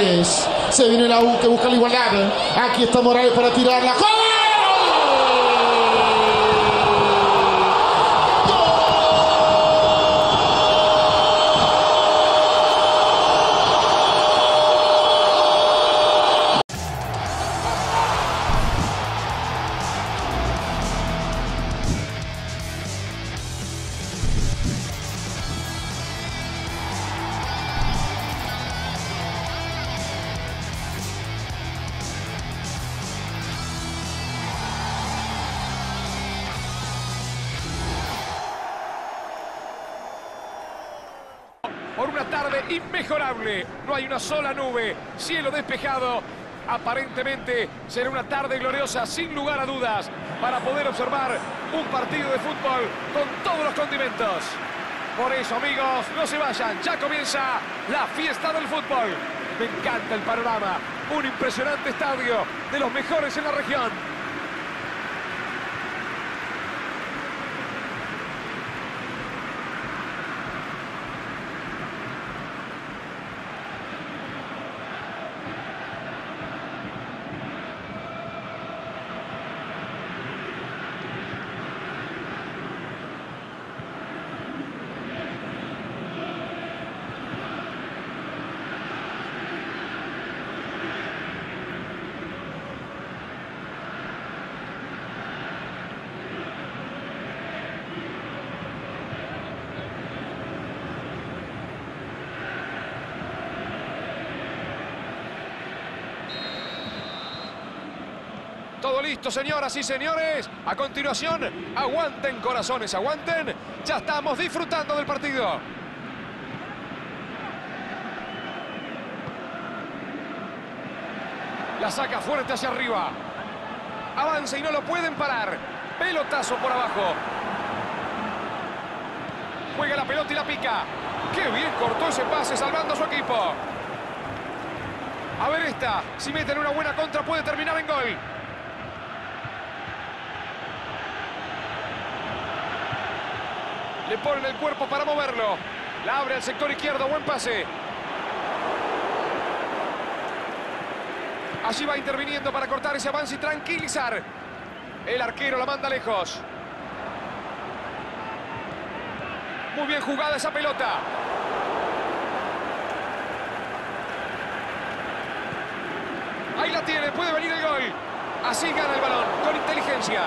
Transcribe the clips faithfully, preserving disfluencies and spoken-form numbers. Morales. Se viene la U que busca la igualdad. Aquí está Morales para tirar la cola. Por una tarde inmejorable, no hay una sola nube, cielo despejado, aparentemente será una tarde gloriosa sin lugar a dudas para poder observar un partido de fútbol con todos los condimentos. Por eso, amigos, no se vayan, ya comienza la fiesta del fútbol. Me encanta el panorama, un impresionante estadio de los mejores en la región. Todo listo, señoras y señores. A continuación, aguanten, corazones, aguanten. Ya estamos disfrutando del partido. La saca fuerte hacia arriba. Avanza y no lo pueden parar. Pelotazo por abajo. Juega la pelota y la pica. ¡Qué bien cortó ese pase salvando a su equipo! A ver esta. Si meten una buena contra puede terminar en gol. Le ponen el cuerpo para moverlo. La abre al sector izquierdo. Buen pase. Allí va interviniendo para cortar ese avance y tranquilizar. El arquero la manda lejos. Muy bien jugada esa pelota. Ahí la tiene. Puede venir el gol. Así gana el balón. Con inteligencia.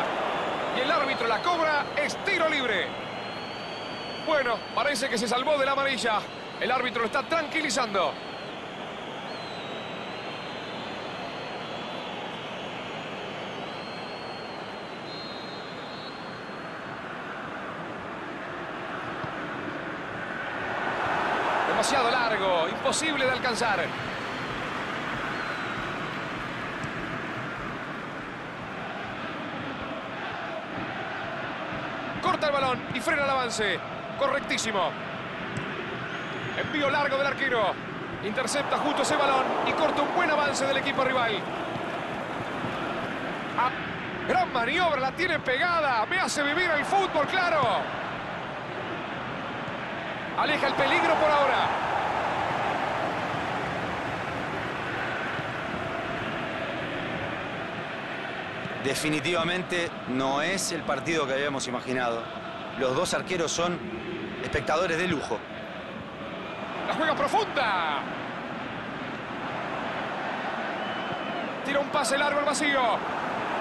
Y el árbitro la cobra. Es tiro libre. Bueno, parece que se salvó de la amarilla. El árbitro lo está tranquilizando. Demasiado largo, imposible de alcanzar. Corta el balón y frena el avance. Correctísimo. Envío largo del arquero. Intercepta justo ese balón y corta un buen avance del equipo rival. Ah, gran maniobra, la tiene pegada. Me hace vivir el fútbol, claro. Aleja el peligro por ahora. Definitivamente no es el partido que habíamos imaginado. Los dos arqueros son espectadores de lujo. La juega profunda. Tira un pase largo al vacío.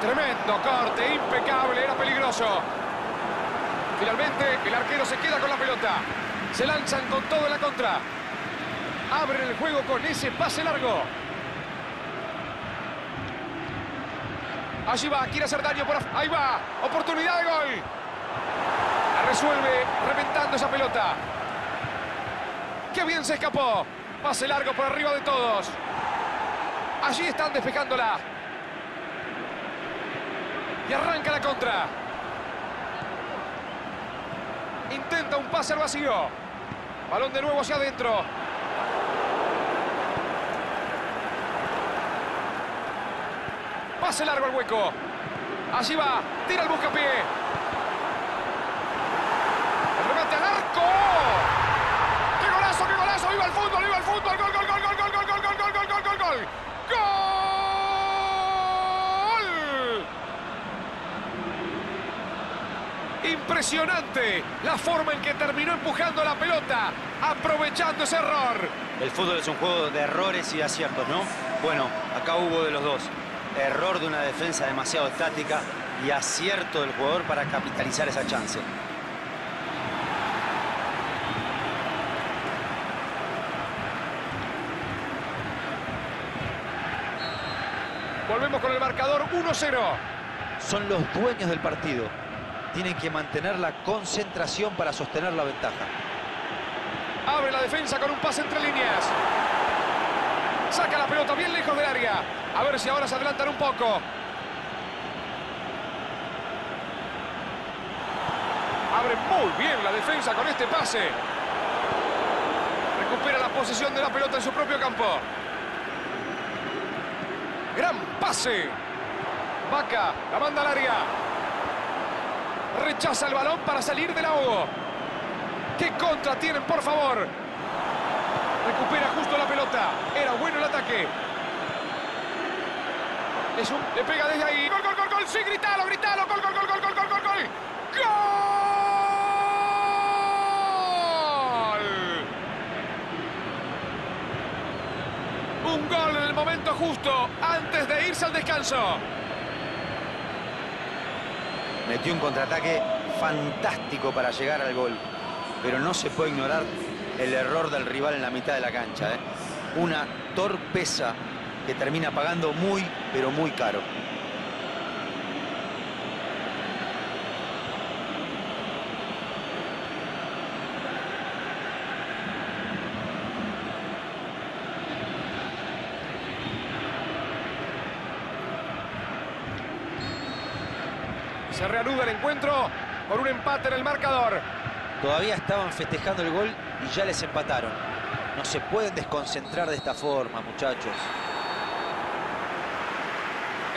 Tremendo corte, impecable, era peligroso. Finalmente el arquero se queda con la pelota. Se lanzan con todo en la contra. Abren el juego con ese pase largo. Allí va, quiere hacer daño por afuera. Ahí va, oportunidad de gol. Resuelve reventando esa pelota. ¡Qué bien se escapó! Pase largo por arriba de todos. Allí están despejándola. Y arranca la contra. Intenta un pase al vacío. Balón de nuevo hacia adentro. Pase largo al hueco. Allí va. Tira el buscapié. ¡Qué golazo, qué golazo! ¡Viva el fútbol, viva el fútbol! ¡Gol, gol, gol, gol, gol, gol, gol, gol, gol, gol, gol, Impresionante la forma en que terminó empujando la pelota, aprovechando ese error. El fútbol es un juego de errores y de aciertos, ¿no? Bueno, acá hubo de los dos. Error de una defensa demasiado estática y acierto del jugador para capitalizar esa chance. Volvemos con el marcador uno cero. Son los dueños del partido. Tienen que mantener la concentración para sostener la ventaja. Abre la defensa con un pase entre líneas. Saca la pelota bien lejos del área. A ver si ahora se adelantan un poco. Abre muy bien la defensa con este pase. Recupera la posesión de la pelota en su propio campo. Gran pase. Vaca la manda al área. Rechaza el balón para salir del ahogo. ¡Qué contra tienen, por favor! Recupera justo la pelota. Era bueno el ataque. Es un... Le pega desde ahí. ¡Gol, gol, gol, gol! ¡Sí, gritalo, gritalo! ¡Gol, gol, gol, gol, gol, gol, gol, gol! ¡Gol! Un gol en el momento justo, antes de irse al descanso. Metió un contraataque fantástico para llegar al gol. Pero no se puede ignorar el error del rival en la mitad de la cancha, ¿eh? Una torpeza que termina pagando muy, pero muy caro. Se reanuda el encuentro con un empate en el marcador. Todavía estaban festejando el gol y ya les empataron. No se pueden desconcentrar de esta forma, muchachos.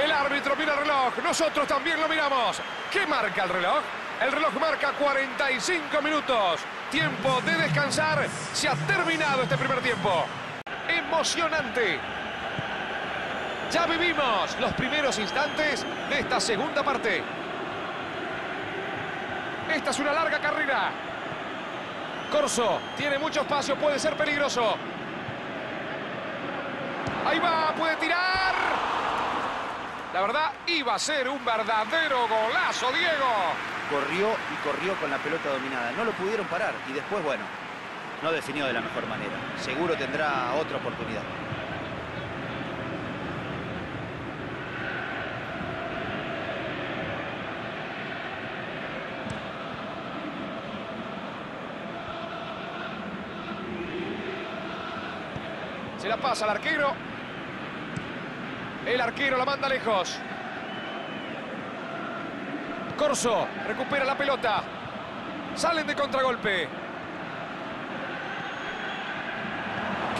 El árbitro mira el reloj. Nosotros también lo miramos. ¿Qué marca el reloj? El reloj marca cuarenta y cinco minutos. Tiempo de descansar. Se ha terminado este primer tiempo. Emocionante. Ya vivimos los primeros instantes de esta segunda parte. Esta es una larga carrera. Corzo tiene mucho espacio, puede ser peligroso. Ahí va, puede tirar. La verdad, iba a ser un verdadero golazo, Diego. Corrió y corrió con la pelota dominada. No lo pudieron parar y después, bueno, no definió de la mejor manera. Seguro tendrá otra oportunidad. Se la pasa al arquero. El arquero la manda lejos. Corzo recupera la pelota. Salen de contragolpe.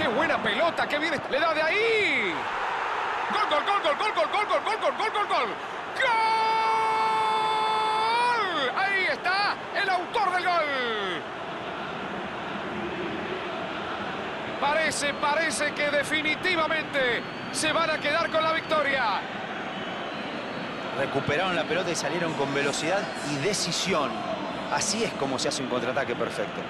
¡Qué buena pelota! ¡Qué bien! ¡Le da de ahí! ¡Gol, gol, gol, gol, gol, gol, gol, gol, gol, gol, gol, gol! ¡Gol! Ahí está el autor del gol. Parece, parece que definitivamente se van a quedar con la victoria. Recuperaron la pelota y salieron con velocidad y decisión. Así es como se hace un contraataque perfecto.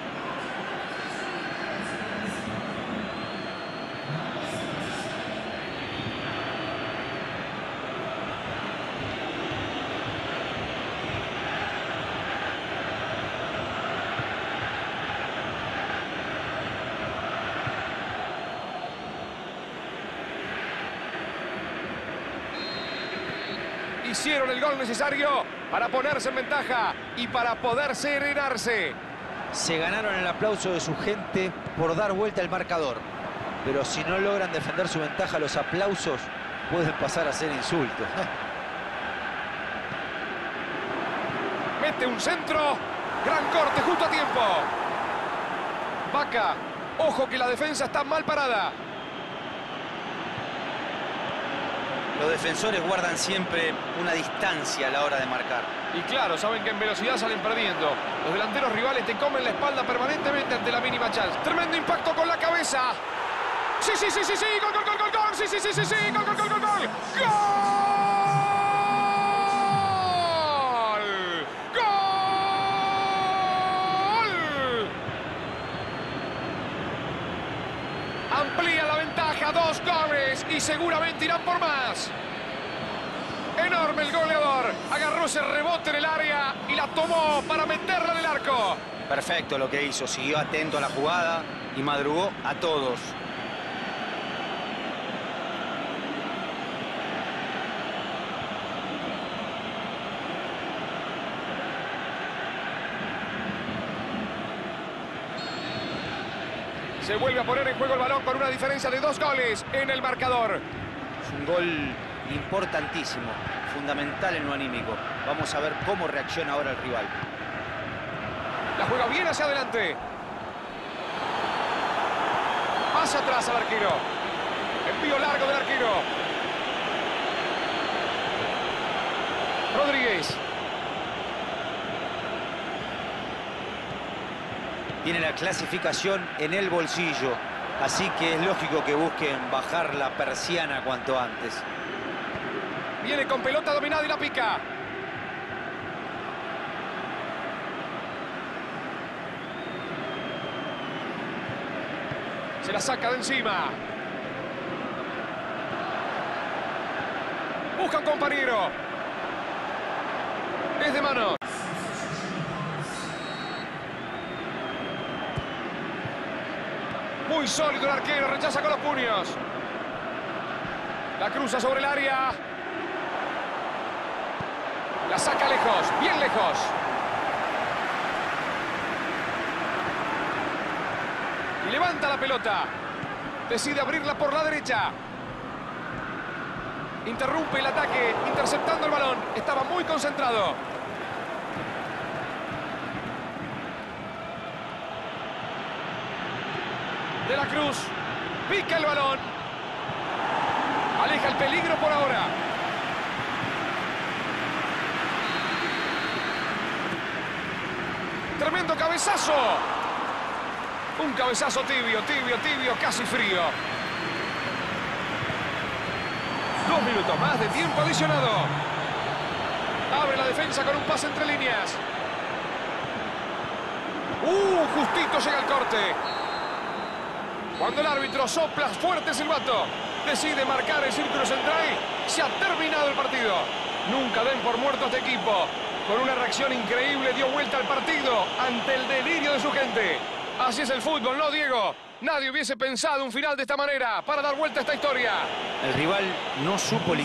Hicieron el gol necesario para ponerse en ventaja y para poder serenarse. Se ganaron el aplauso de su gente por dar vuelta al marcador. Pero si no logran defender su ventaja, los aplausos pueden pasar a ser insultos. Mete un centro. Gran corte justo a tiempo. Vaca. Ojo que la defensa está mal parada. Los defensores guardan siempre una distancia a la hora de marcar. Y claro, saben que en velocidad salen perdiendo. Los delanteros rivales te comen la espalda permanentemente ante la mínima chance. Tremendo impacto con la cabeza. ¡Sí, sí, sí, sí, sí! ¡Gol, gol, gol, gol, gol! ¡Sí, sí, sí, sí, sí! ¡Gol, gol, gol, gol, gol! ¡Gol! ¡Gol! y seguramente irán por más. Enorme el goleador. Agarró ese rebote en el área y la tomó para meterla en el arco. Perfecto lo que hizo. Siguió atento a la jugada y madrugó a todos. Se vuelve a poner en juego el balón con una diferencia de dos goles en el marcador. Es un gol importantísimo, fundamental en lo anímico. Vamos a ver cómo reacciona ahora el rival. La juega bien hacia adelante. Pasa atrás al arquero. Envío largo del arquero. Rodríguez. Tiene la clasificación en el bolsillo, así que es lógico que busquen bajar la persiana cuanto antes. Viene con pelota dominada y la pica. Se la saca de encima. Busca un compañero. Es de mano. Muy sólido el arquero, rechaza con los puños. La cruza sobre el área. La saca lejos, bien lejos. Y levanta la pelota. Decide abrirla por la derecha. Interrumpe el ataque, interceptando el balón. Estaba muy concentrado. De la Cruz, pica el balón, aleja el peligro por ahora. Tremendo cabezazo. Un cabezazo tibio, tibio, tibio, casi frío. Dos minutos más de tiempo adicionado. Abre la defensa con un pase entre líneas. Uh, justito llega el corte. Cuando el árbitro sopla fuerte silbato, decide marcar el círculo central, se ha terminado el partido. Nunca den por muerto a este equipo. Con una reacción increíble dio vuelta al partido ante el delirio de su gente. Así es el fútbol, ¿no, Diego? Nadie hubiese pensado un final de esta manera para dar vuelta a esta historia. El rival no supo lidiar.